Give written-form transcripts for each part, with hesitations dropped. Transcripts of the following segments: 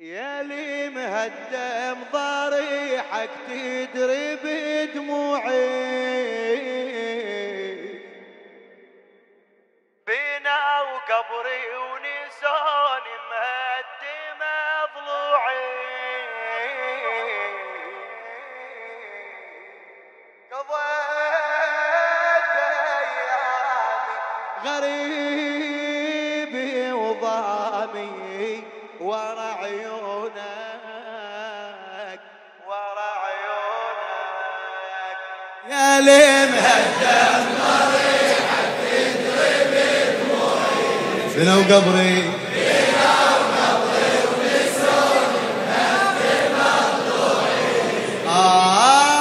يالي مهدم ضريحك تدري بدموعي بنا وقبري ونساني مهدمة ضلوعي قضيت أيامي غريبي وضامي ورا عيونك ورا عيونك يالي مهدم ضريحك تدري بدموعي بنا وقبري بنا وقبري ونسوني مهدمة ضلوعي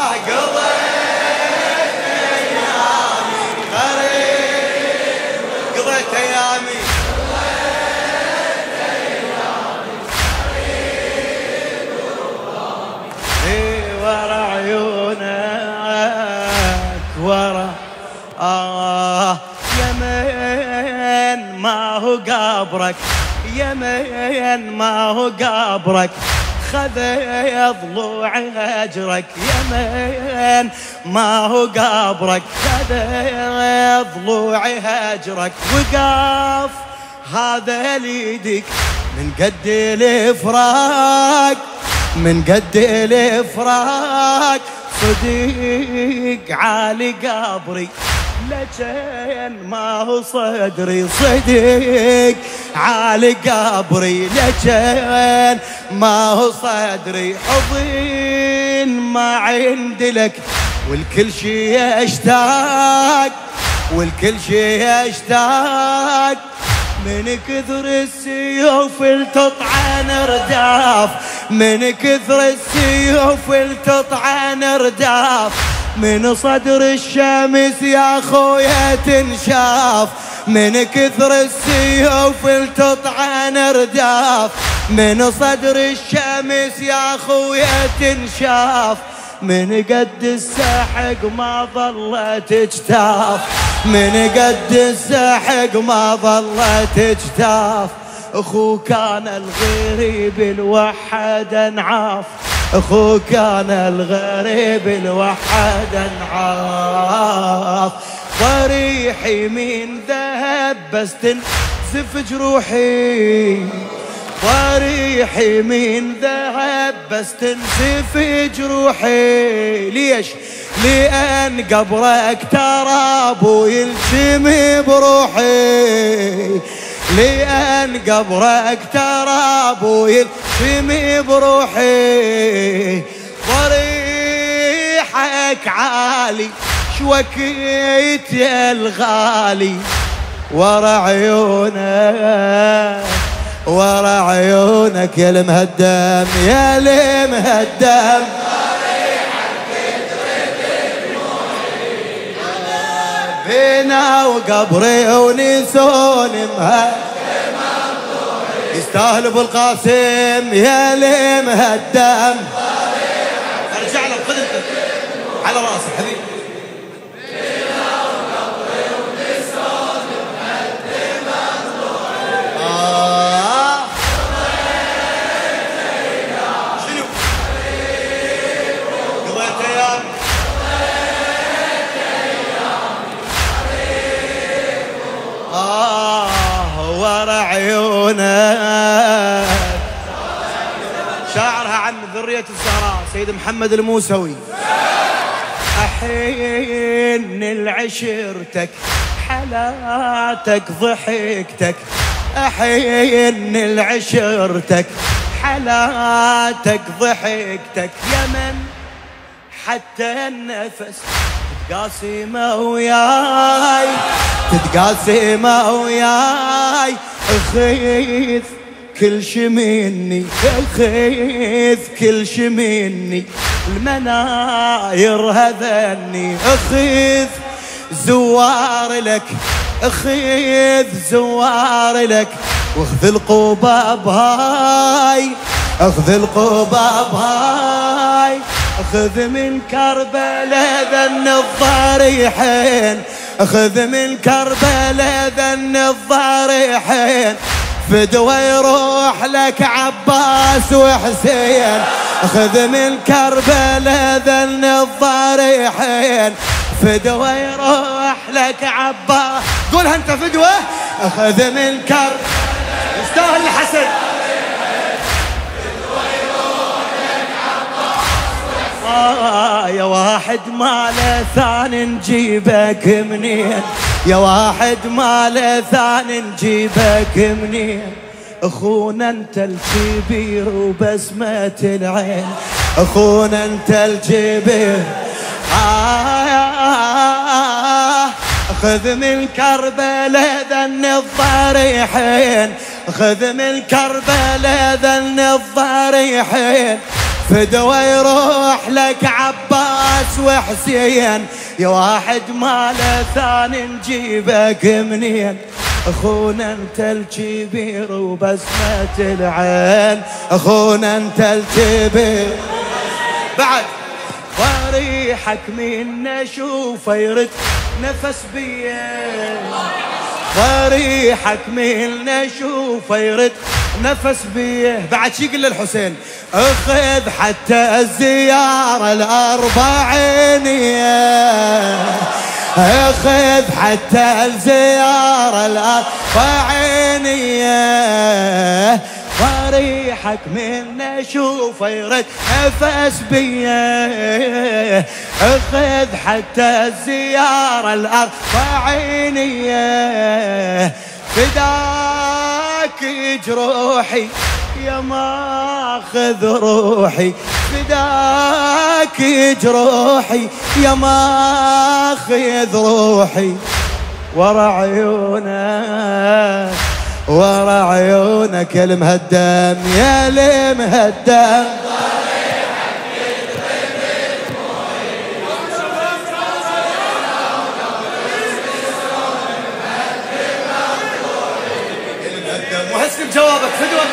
قضيت أيامي غريب قضيت أيامي ورا يمين ما هو قبرك يمين ما هو قبرك خذ ضلوع هجرك يمين ما هو قبرك خذ ضلوع هجرك وقف هذا ليدك من قد الافراق من قد الافراق صديق عالي قبري لجين ما هو صدري صديق عالي قبري لجين ما هو صدري حضين ما عندي لك والكل شي اشتاق والكل شي اشتاق من كثر السيوف التطعن رداف من كثر السيوف التطعن رداف من صدر الشمس يا خويا تنشاف من كثر السيوف التطعن رداف من صدر الشمس يا خويا تنشاف من قد السحق ما ظلت اجتاف من قد السحق ما ظلت اجتاف اخو كان الغريب الوحد انعاف اخو كان الغريب الوحد انعاف ضريحي من ذهب بس تنزف جروحي ضريحي من ذهب بس تنزف جروحي ليش؟ لأن قبرك تراب ويلجمي بروحي لأن قبرك تراب ويلجمي بروحي ضريحك عالي شوكيت يا الغالي ورا عيونك ورا عيونك يا المهدم يا المهدم ضريحك تدري بدموعي بينا وقبري ونسوني مهدمة ضلوعي يستاهل ابو القاسم يا المهدم ضريحك ارجع لك خذ انت على راسي حبيبي شاعرها عن ذرية الزهراء سيد محمد الموسوي أحن لعشيرتك حلاتك ضحكتك أحن لعشيرتك حلاتك ضحكتك يمن حتى النفس تتقاسمه وياي تتقاسمه وياي خذ كل شي مني خذ كل شي مني المناير هذني خذ زوار لك خذ زوار لك واخذ القبة بهاي اخذ القبة بهاي اخذ من كربلاء ذن الضريحين اخذ من كربلاء ذن الضريحين فدوى يروح لك عباس وحسين، خذ من كربلاء ذن الضريحين. فدوى يروح لك عباس، قولها انت فدوى، خذ من كربلاء يستاهل الحسن. فدوى يروح لك عباس وحسين، يا واحد ماله ثاني نجيبك منين، يا واحد ماله ثاني نجيبك منين، اخونا انت الكبير وبسمة العين، اخونا انت الكبير. خذ من كربلاء ذن الضريحين، خذ من كربلاء ذن الضريحين، فدوى يروح لك عباس وحسين، يا واحد ماله ثاني نجيبك منين، اخونا انت الكبير وبسمة العين، اخونا انت الكبير. بعد ضريحك منا شوفه يرد نفس بيه، ضريحك منا شوفه يرد نفس بيه. بعد شي قل للحسين، اخذ حتى الزيارة الأربعينية، اخذ حتى الزيارة الأربعينية، ضريحك منا شوفه يرد نفس بيه، اخذ حتى الزيارة الأربعينية. فداك جروحي يا ماخذ روحي، فداك جروحي يا ماخذ روحي، ورا عيونك ورا عيونك يا المهدم، يا المهدم وهسلم جوابك فدوى.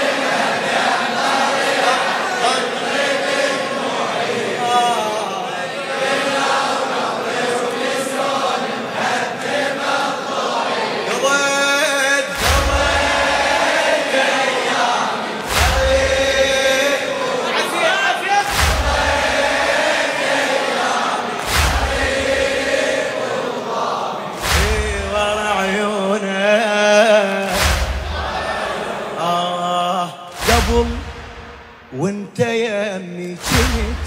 وانت يا امي كنت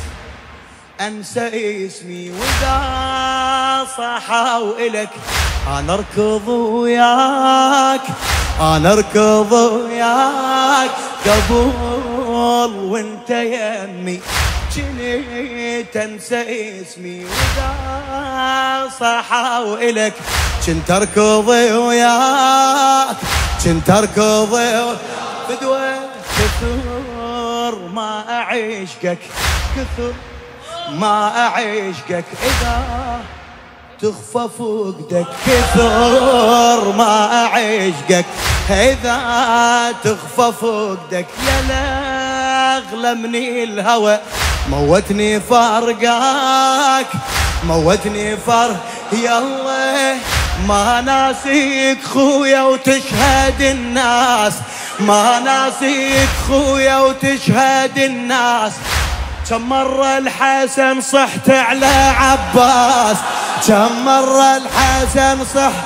انسى اسمي، واذا صحوا الك انا اركض وياك، انا اركض وياك. قبل وانت يا امي كنت انسى اسمي، واذا صحوا الك كنت اركض وياك، كنت اركض وياك. فدوى كثر ما أعيشك، كثر ما أعيشك، إذا تخفى فقدك، كثر ما أعيشك، إذا تخفى فقدك. يا أغلى من الهوى موتني فارقاك، موتني فارق. يالله ما ناسيك خويا وتشهد الناس، ما ناسيك خويا وتشهد الناس. كم مرة الحسن صحت على عباس، كم مرة الحسن صحت،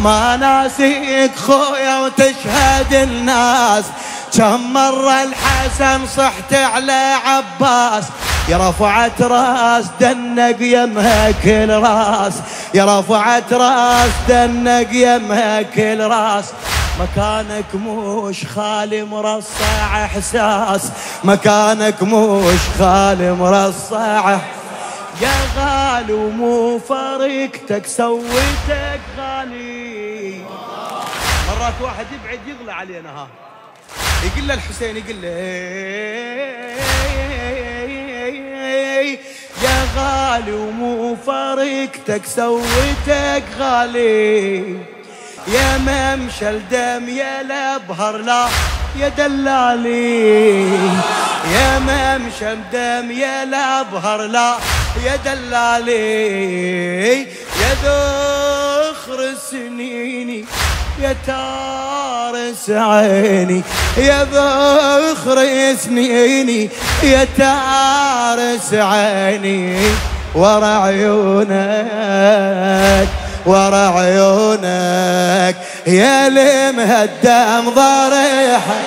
ما ناسيك خويا وتشهد الناس. كم مرة الحسن صحت على عباس، يا رفعت راس دنق يمها كل راس، يا رفعت راس دنق يمها كل راس. مكانك مش خالي مرصع احساس، مكانك مش خالي مرصع. يا غالي ومو فريقتك سويتك غالي. مرات واحد يبعد يغلى علينا، ها يقول له الحسين، يقول له يا غالي ومو فريقتك سويتك غالي، يا ممشى الدم يا الابهر لا يا دلالي، يا ممشى الدم يا الابهر لا يا دلالي. يا ذوخ فخر سنيني يا تارس عيني، يا فخر سنيني يا تارس عيني، ورا عيونك ورا عيونك يا المهدم ضريحك.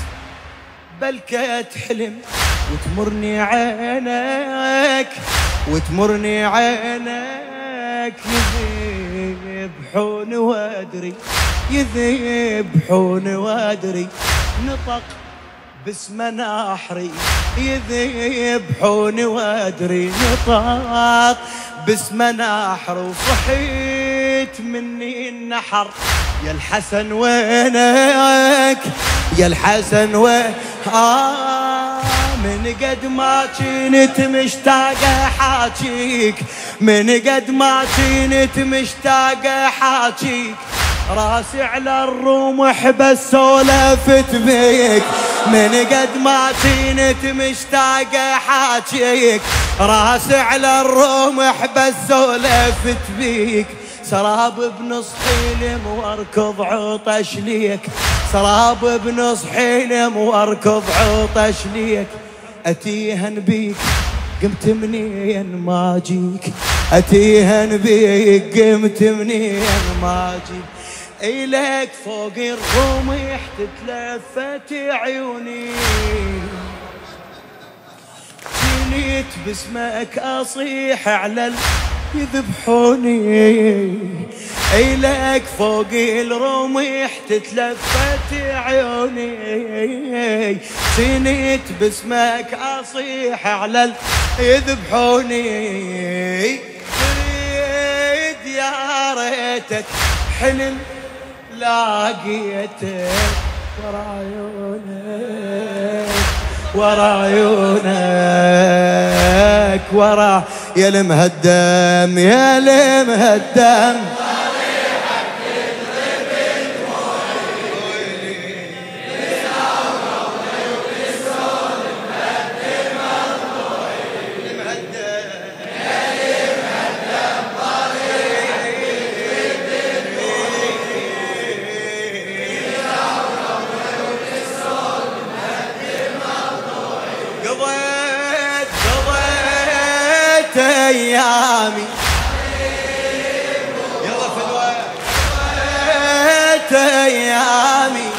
بلكي تحلم وتمرني عينك وتمرني عينك، يذبحون وادري يذبحون وادري، نطق باسم ناحري يذبحوني وادري، نطاق باسم ناحر، وصحيت مني النحر يا الحسن وينك يا الحسن وين. من قد ما كنت مشتاقة حاجيك، من قد ما كنت مشتاقة حاجيك، راسي على الرمح بس ولفت بيك، من قد ما كنت مشتاقة حاجيك، راسي على الرمح بس ولفت بيك، سراب بنص حلم واركض عطش ليك، سراب بنص حلم واركض عطش ليك، اتيهن بيك قمت منين ما جيك، اتيهن بيك قمت منين ما جيك، إليك فوق الرمح تتلفت عيوني، جنيت باسمك أصيح على يذبحوني، إليك فوق الرمح تتلفت عيوني، جنيت باسمك أصيح على يذبحوني، تريد يا ريتك حلم لاقيتك ورا عيونك ورا عيونك، ورا يا المهدم يا المهدم ضريحك تذرب دموعي، لسعى وقولي وللسول مهدم مطلوعي، يا المهدم ضريحك تذرب دموعي، لسعى وقولي وللسول مهدم مطلوعي، أيامي يلا فدوى أيامي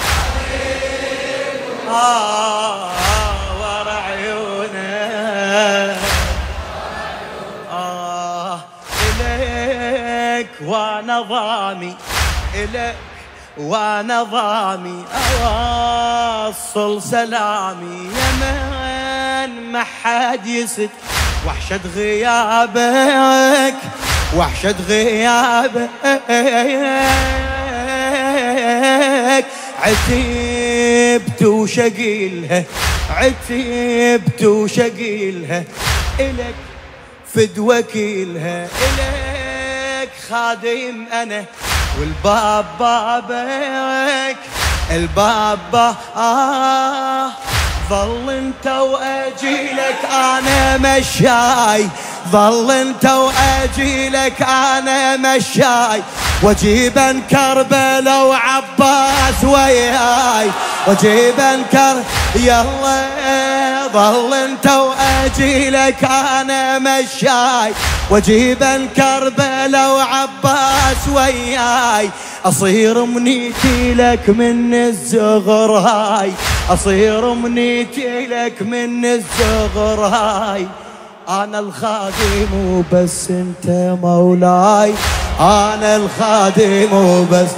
ورا عيونك، إليك ونظامي، إليك ونظامي أوصل سلامي، يمن ما حد يسد وحشة غيابك، وحشة غيابك، عتبت وشقيلها عتبت وشقيلها، إلك فد وكيلها، إلك خادم أنا والباب بابك، الباب ظل انت واجيلك انا مشاي، ظل انت واجيلك انا مشاي، وجيبا كربلاء وعباس وياي، وجيبا كربلاء يلا ظل انت واجيلك انا مشاي واجيب الكربلاء وعباس وياي اصير منيتي لك من الزغر هاي اصير منيتي لك من الزغر هاي انا الخادم وبس انت مولاي انا الخادم وبس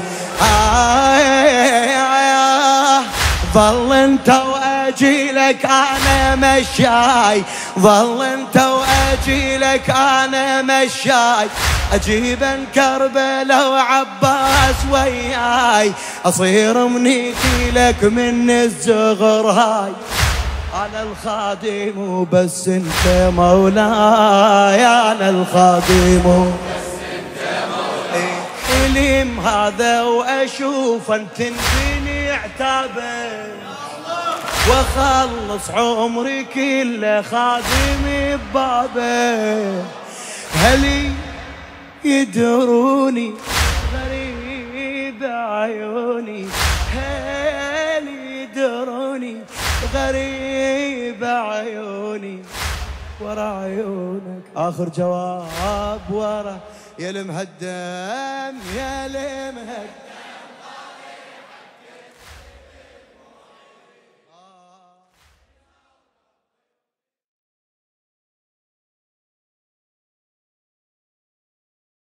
ظل انت واجيلك انا مشاي ظل انت واجيلك انا مشاي اجيب كربلاء وعباس وياي اصير منيتي لك من الزغر هاي انا الخادم وبس انت مولاي انا الخادم وبس انت مولاي حلم هذا واشوف انت تنبني عتابه واخلص عمري كله خادم ببابه هلي يدروني غريب عيوني هلي يدروني غريب عيوني ورا عيونك آخر جواب ورا يالمهدم يالمهدم